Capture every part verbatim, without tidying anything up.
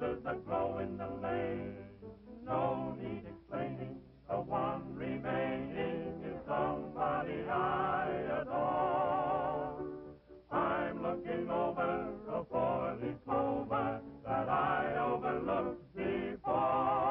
roses that blow in the lane. No need explaining, the one remaining is somebody I adore. I'm looking over a four-leaf clover that I overlooked before.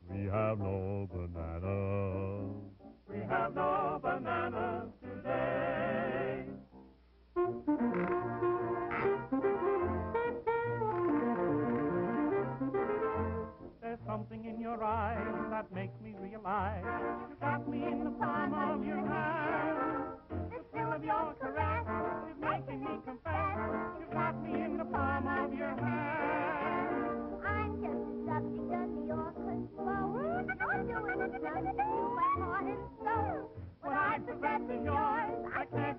When I possess in yours, I can't.